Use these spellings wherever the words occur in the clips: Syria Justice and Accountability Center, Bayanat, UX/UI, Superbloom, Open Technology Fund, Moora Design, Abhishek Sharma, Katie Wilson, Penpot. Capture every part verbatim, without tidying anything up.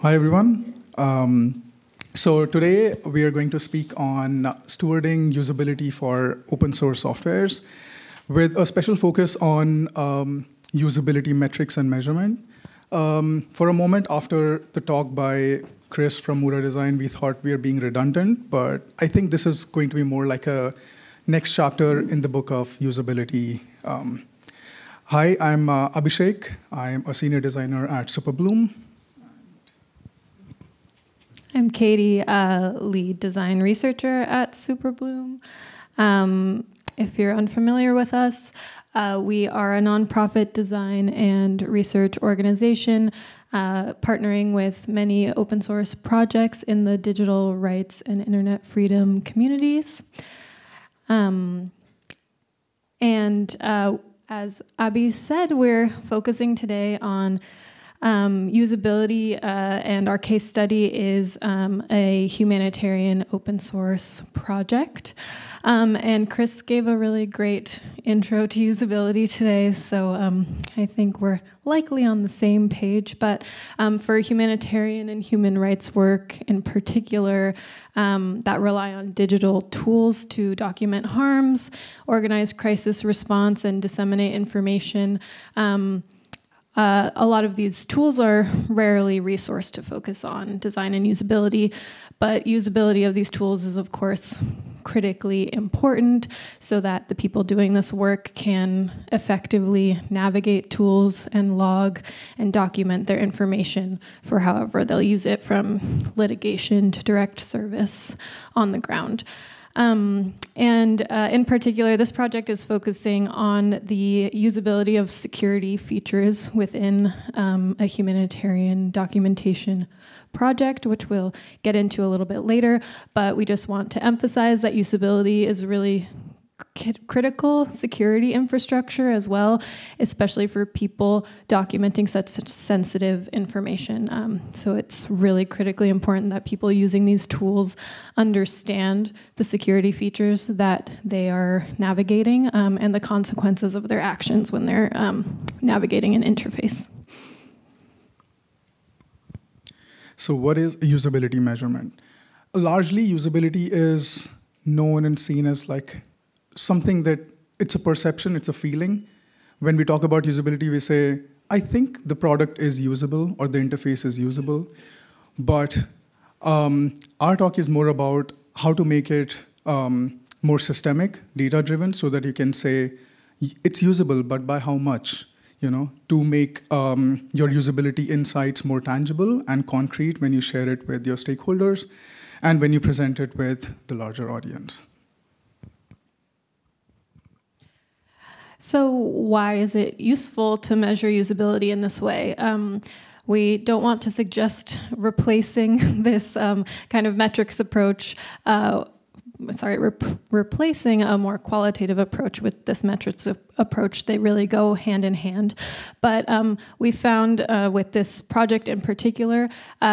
Hi, everyone. Um, so today we are going to speak on stewarding usability for open source softwares with a special focus on um, usability metrics and measurement. Um, for a moment after the talk by Chris from Moora Design, we thought we were being redundant, but I think this is going to be more like a next chapter in the book of usability. Um, hi, I'm uh, Abhishek. I'm a senior designer at Superbloom. I'm Katie, uh, lead design researcher at Superbloom. Um, if you're unfamiliar with us, uh, we are a nonprofit design and research organization uh, partnering with many open source projects in the digital rights and internet freedom communities. Um, and uh, as Abhi said, we're focusing today on Um, usability, uh, and our case study is um, a humanitarian open source project. Um, and Chris gave a really great intro to usability today, so um, I think we're likely on the same page. But um, for humanitarian and human rights work in particular, um, that rely on digital tools to document harms, organize crisis response, and disseminate information, um, Uh, a lot of these tools are rarely resourced to focus on design and usability, but usability of these tools is, of course, critically important so that the people doing this work can effectively navigate tools and log and document their information for however they'll use it, from litigation to direct service on the ground. Um, and uh, in particular, this project is focusing on the usability of security features within um, a humanitarian documentation project, which we'll get into a little bit later. But we just want to emphasize that usability is really critical security infrastructure as well, especially for people documenting such, such sensitive information. Um, so it's really critically important that people using these tools understand the security features that they are navigating um, and the consequences of their actions when they're um, navigating an interface. So what is usability measurement? Largely, usability is known and seen as like something that it's a perception, it's a feeling. When we talk about usability, we say, I think the product is usable or the interface is usable. But um, our talk is more about how to make it um, more systemic, data-driven, so that you can say, it's usable, but by how much? You know, to make um, your usability insights more tangible and concrete when you share it with your stakeholders and when you present it with the larger audience. So why is it useful to measure usability in this way? Um, we don't want to suggest replacing this um, kind of metrics approach, uh, sorry, re replacing a more qualitative approach with this metrics approach. They really go hand in hand. But um, we found uh, with this project in particular uh,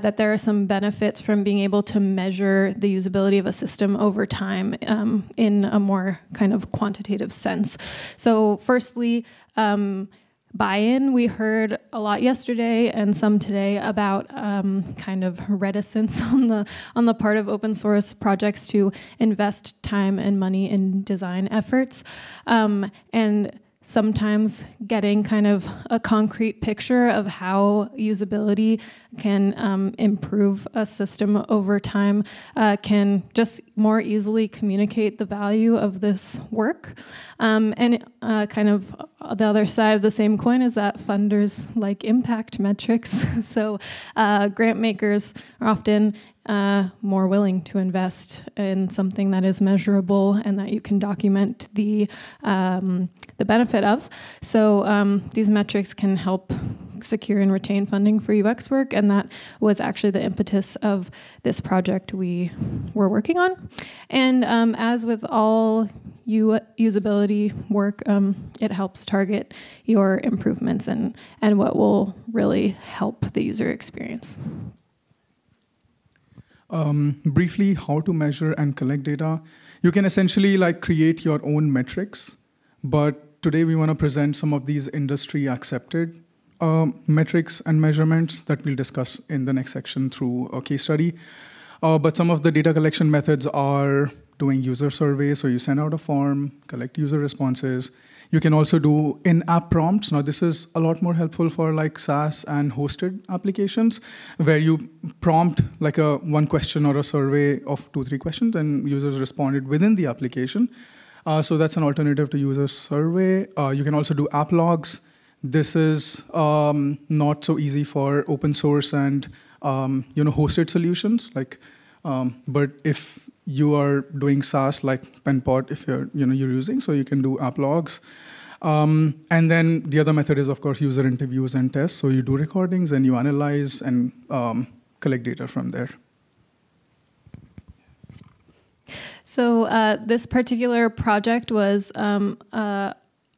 that there are some benefits from being able to measure the usability of a system over time um, in a more kind of quantitative sense. So firstly, um, buy-in. We heard a lot yesterday and some today about um, kind of reticence on the on the part of open source projects to invest time and money in design efforts, um, and sometimes getting kind of a concrete picture of how usability can um, improve a system over time uh, can just more easily communicate the value of this work. Um, and uh, kind of the other side of the same coin is that funders like impact metrics. So uh, grant makers are often Uh, more willing to invest in something that is measurable and that you can document the um, the benefit of. So um, these metrics can help secure and retain funding for U X work, and that was actually the impetus of this project we were working on. And um, as with all U usability work, um, it helps target your improvements and and what will really help the user experience. Um, briefly, how to measure and collect data. You can essentially like create your own metrics, but today we want to present some of these industry accepted uh, metrics and measurements that we'll discuss in the next section through a case study. Uh, but some of the data collection methods are doing user surveys. So you send out a form, collect user responses. You can also do in-app prompts. Now, this is a lot more helpful for like SaaS and hosted applications, where you prompt like a one question or a survey of two, three questions, and users responded within the application. Uh, so that's an alternative to user survey. Uh, you can also do app logs. This is um, not so easy for open source and um, you know hosted solutions. Like, um, but if you are doing SaaS like Penpot, if you're you know you're using, so you can do app logs. Um, and then the other method is of course user interviews and tests. So you do recordings and you analyze and um, collect data from there. So uh, this particular project was um, uh,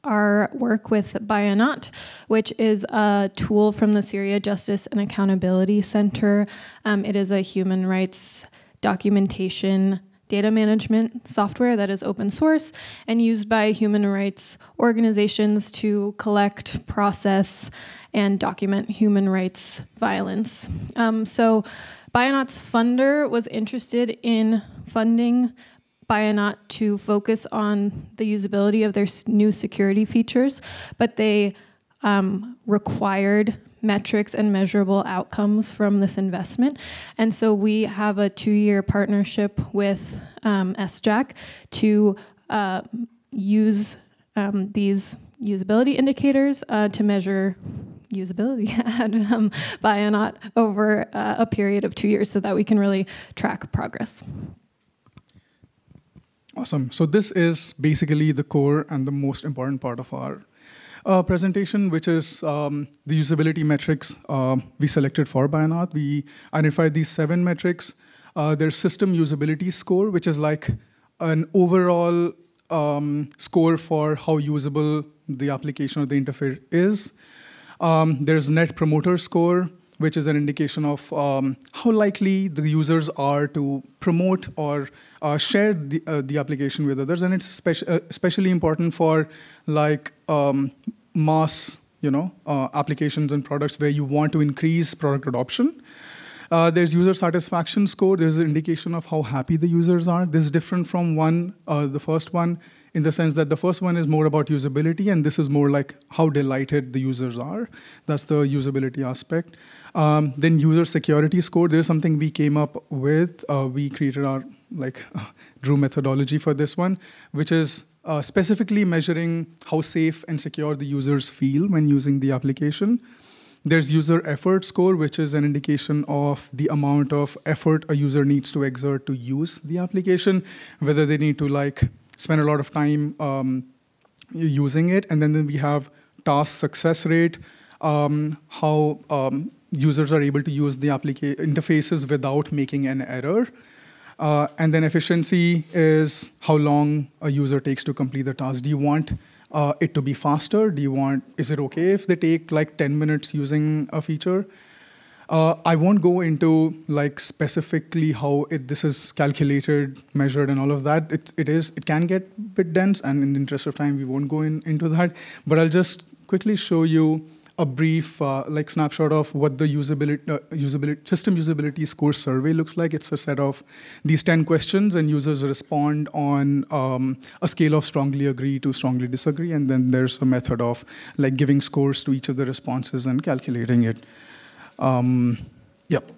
our work with Bayanat, which is a tool from the Syria Justice and Accountability Center. Um, it is a human rights documentation data management software that is open source and used by human rights organizations to collect, process, and document human rights violence. Um, so Bayanat's funder was interested in funding Bayanat to focus on the usability of their new security features, but they um, required metrics and measurable outcomes from this investment. And so we have a two-year partnership with um, S J A C to uh, use um, these usability indicators uh, to measure usability at um, Bayanat over uh, a period of two years so that we can really track progress. Awesome. So this is basically the core and the most important part of our uh, presentation, which is um, the usability metrics uh, we selected for Bayanat. We identified these seven metrics. Uh, their system usability score, which is like an overall um, score for how usable the application or the interface is. Um, there's net promoter score, which is an indication of um, how likely the users are to promote or uh, share the, uh, the application with others, and it's speci- especially important for like um, mass, you know, uh, applications and products where you want to increase product adoption. Uh, there's user satisfaction score. There's an indication of how happy the users are. This is different from one, uh, the first one, in the sense that the first one is more about usability, and this is more like how delighted the users are. That's the usability aspect. Um, then user security score. There's something we came up with. Uh, we created our like uh, Drew methodology for this one, which is uh, specifically measuring how safe and secure the users feel when using the application. There's user effort score, which is an indication of the amount of effort a user needs to exert to use the application, whether they need to like spend a lot of time um, using it. And then, then we have task success rate, um, how um, users are able to use the interfaces without making an error. Uh, and then efficiency is how long a user takes to complete the task. Do you want uh, it to be faster? Do you want, is it okay if they take like ten minutes using a feature? Uh, I won't go into like specifically how it, this is calculated, measured, and all of that. It, it is, it can get a bit dense, and in the interest of time, we won't go in, into that. But I'll just quickly show you a brief uh, like snapshot of what the usability, uh, usability system usability score survey looks like. It's a set of these ten questions, and users respond on um, a scale of strongly agree to strongly disagree, and then there's a method of like giving scores to each of the responses and calculating it. Um, yep.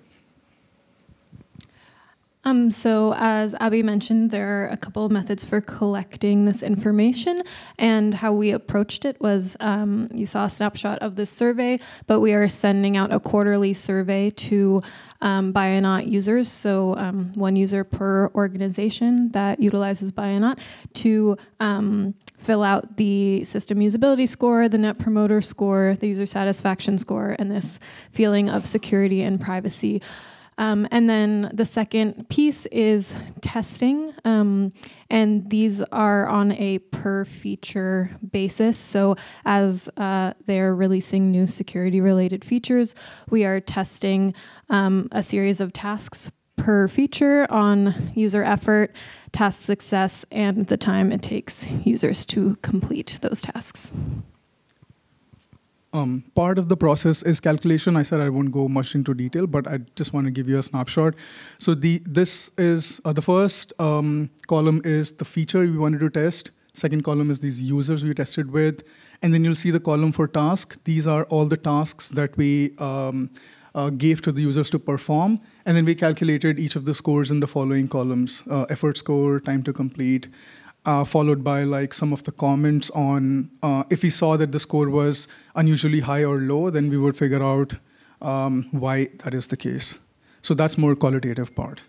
Um, so as Abhi mentioned, there are a couple of methods for collecting this information, and how we approached it was um, you saw a snapshot of this survey, but we are sending out a quarterly survey to um, Bayanat users, so um, one user per organization that utilizes Bayanat to um, fill out the system usability score, the net promoter score, the user satisfaction score, and this feeling of security and privacy. Um, and then the second piece is testing, um, and these are on a per-feature basis. So as uh, they're releasing new security-related features, we are testing um, a series of tasks per feature on user effort, task success, and the time it takes users to complete those tasks. Um, part of the process is calculation. I said I won't go much into detail, but I just want to give you a snapshot. So the this is uh, the first um, column is the feature we wanted to test. Second column is these users we tested with, and then you'll see the column for task. These are all the tasks that we um, uh, gave to the users to perform, and then we calculated each of the scores in the following columns: uh, effort score, time to complete. Uh, followed by like some of the comments on uh, if we saw that the score was unusually high or low, then we would figure out um, why that is the case. So that's more qualitative part.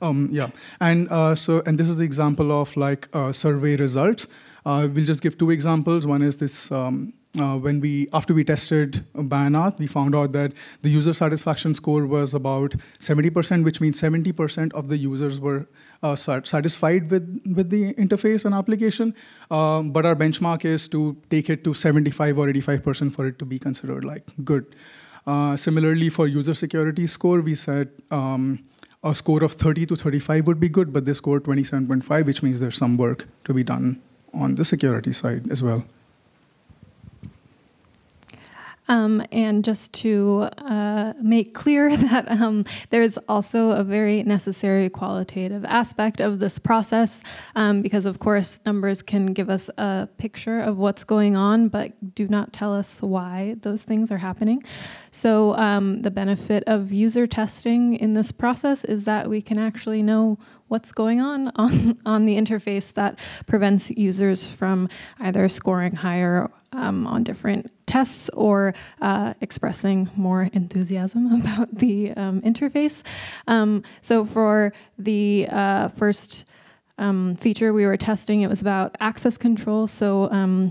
Um, yeah, and uh, so and this is the example of like uh, survey results. Uh, we'll just give two examples. One is this. Um, Uh, when we, after we tested Bayanat, we found out that the user satisfaction score was about seventy percent, which means seventy percent of the users were uh, satisfied with, with the interface and application. Um, but our benchmark is to take it to seventy-five or eighty-five percent for it to be considered like good. Uh, similarly, for user security score, we said um, a score of thirty to thirty-five would be good, but they scored twenty-seven point five, which means there's some work to be done on the security side as well. Um, and just to uh, make clear that um, there's also a very necessary qualitative aspect of this process, um, because of course numbers can give us a picture of what's going on, but do not tell us why those things are happening. So um, the benefit of user testing in this process is that we can actually know what's going on, on on the interface that prevents users from either scoring higher um, on different tests or uh, expressing more enthusiasm about the um, interface. Um, so for the uh, first um, feature we were testing, it was about access control. So um,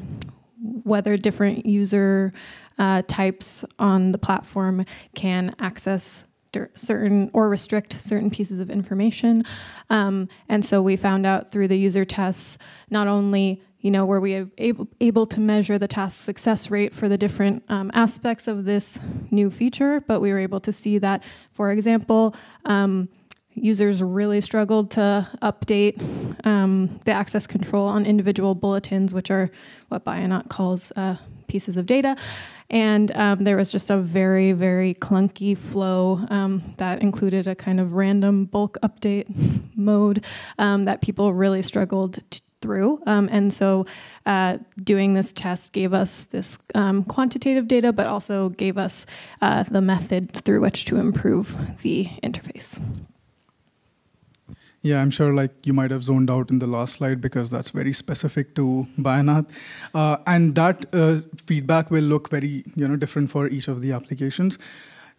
whether different user uh, types on the platform can access certain or restrict certain pieces of information. Um, and so we found out through the user tests, not only you know, were we able, able to measure the task success rate for the different um, aspects of this new feature, but we were able to see that, for example, um, users really struggled to update um, the access control on individual bulletins, which are what Bayanat calls uh, pieces of data. And um, there was just a very, very clunky flow um, that included a kind of random bulk update mode um, that people really struggled to through. Um, and so uh, doing this test gave us this um, quantitative data, but also gave us uh, the method through which to improve the interface. Yeah, I'm sure like you might have zoned out in the last slide because that's very specific to Bayanat. Uh, and that uh, feedback will look very you know, different for each of the applications.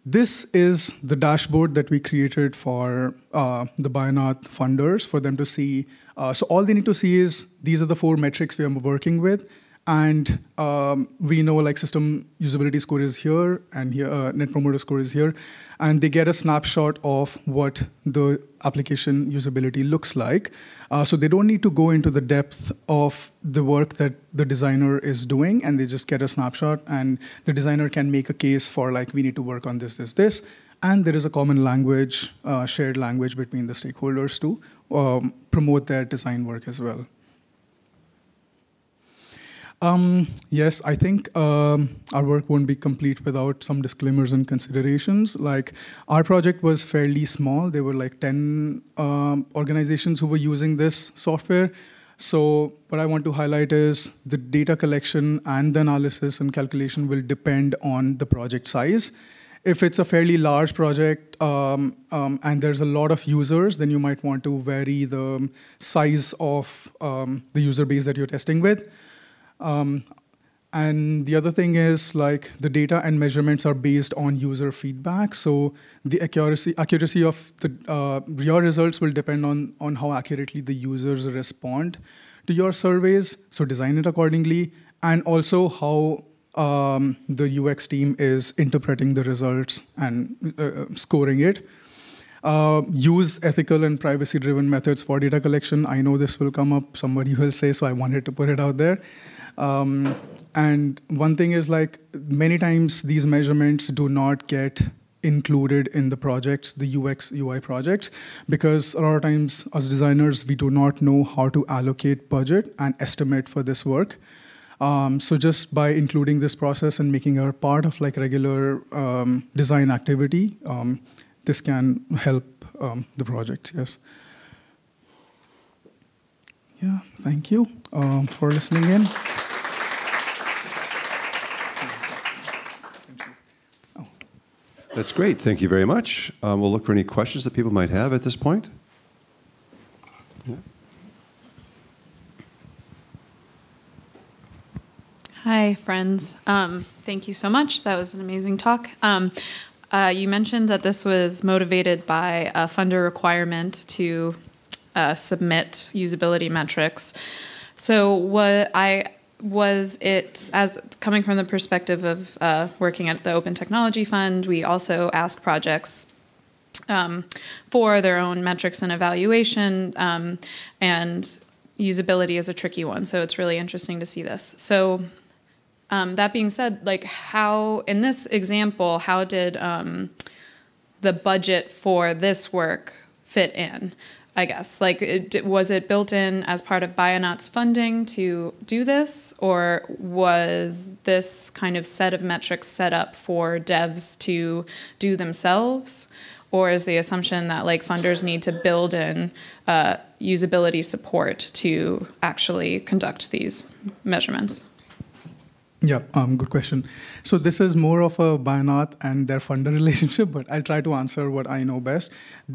This is the dashboard that we created for uh, the Bayanat funders for them to see. Uh, so all they need to see is these are the four metrics we are working with. And um, we know like system usability score is here and here, uh, net promoter score is here. And they get a snapshot of what the application usability looks like. Uh, so they don't need to go into the depth of the work that the designer is doing, and they just get a snapshot, and the designer can make a case for like, we need to work on this, this, this. And there is a common language, uh, shared language between the stakeholders to um, promote their design work as well. Um, yes, I think um, our work won't be complete without some disclaimers and considerations. Like our project was fairly small. There were like ten um, organizations who were using this software. So what I want to highlight is the data collection and the analysis and calculation will depend on the project size. If it's a fairly large project um, um, and there's a lot of users, then you might want to vary the size of um, the user base that you're testing with. Um, and the other thing is like the data and measurements are based on user feedback. So the accuracy, accuracy of the, uh, your results will depend on, on how accurately the users respond to your surveys. So design it accordingly. And also how um, the U X team is interpreting the results and uh, scoring it. Uh, use ethical and privacy-driven methods for data collection. I know this will come up, somebody will say, so I wanted to put it out there. Um, and one thing is like many times these measurements do not get included in the projects, the U X U I projects, because a lot of times as designers, we do not know how to allocate budget and estimate for this work. Um, so just by including this process and making her part of like regular um, design activity, um, this can help um, the project, yes. Yeah, thank you um, for listening in. Oh. That's great, thank you very much. Um, we'll look for any questions that people might have at this point. Yeah. Hi, friends. Um, thank you so much. That was an amazing talk. Um, uh, you mentioned that this was motivated by a funder requirement to Uh, submit usability metrics. So what I was it as coming from the perspective of uh, working at the Open Technology Fund, we also ask projects um, for their own metrics and evaluation, um, and usability is a tricky one. So it's really interesting to see this. So um, that being said, like how in this example, how did um, the budget for this work fit in? I guess, like, it, was it built in as part of Bayanat's funding to do this, or was this kind of set of metrics set up for devs to do themselves, or is the assumption that, like, funders need to build in uh, usability support to actually conduct these measurements? Yeah, um, good question. So this is more of a Bayanat and their funder relationship, but I'll try to answer what I know best.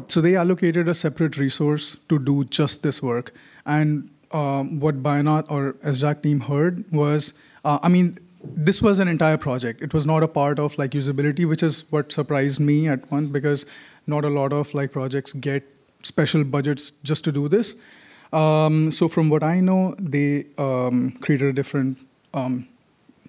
So they allocated a separate resource to do just this work. And um, what Bayanat or S J A C team heard was, uh, I mean, this was an entire project. It was not a part of like usability, which is what surprised me at once, because not a lot of like projects get special budgets just to do this. Um, so from what I know, they um, created a different um,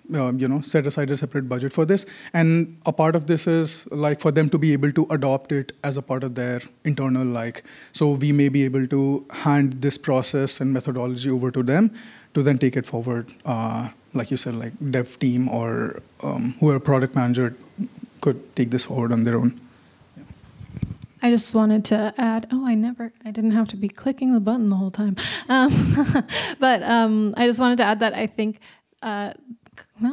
Um, you know, set aside a separate budget for this. And a part of this is like for them to be able to adopt it as a part of their internal like. So we may be able to hand this process and methodology over to them to then take it forward, uh, like you said, like dev team or um, whoever product manager could take this forward on their own. Yeah. I just wanted to add, oh, I never, I didn't have to be clicking the button the whole time. Um, but um, I just wanted to add that I think uh, Well,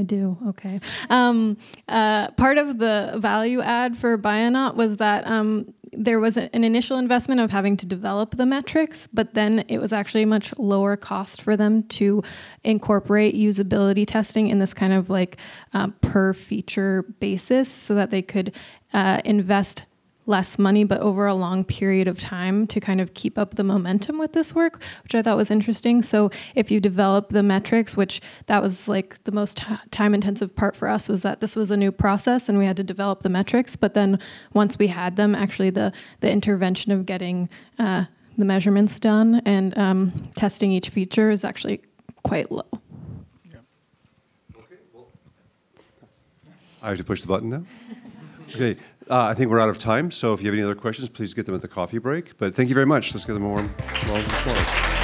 I do, okay. Um, uh, part of the value add for Bayanat was that um, there was an initial investment of having to develop the metrics, but then it was actually a much lower cost for them to incorporate usability testing in this kind of like uh, per feature basis so that they could uh, invest less money, but over a long period of time to kind of keep up the momentum with this work, which I thought was interesting. So if you develop the metrics, which that was like the most time intensive part for us, was that this was a new process and we had to develop the metrics. But then once we had them, actually the, the intervention of getting uh, the measurements done and um, testing each feature is actually quite low. Yeah. Okay, well. I have to push the button now? Okay. Uh, I think we're out of time, so if you have any other questions, please get them at the coffee break. But thank you very much. Let's give them a warm, warm applause.